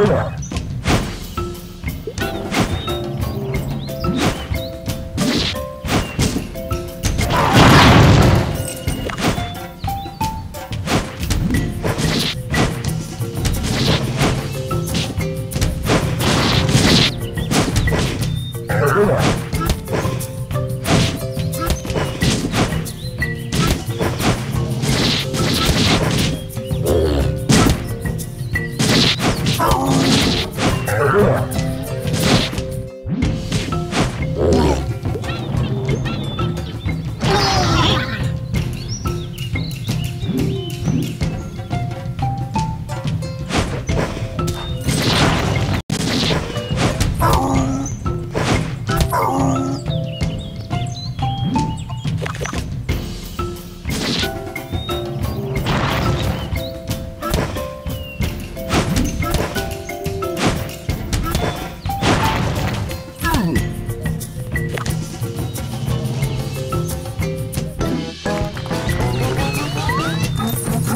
Yeah.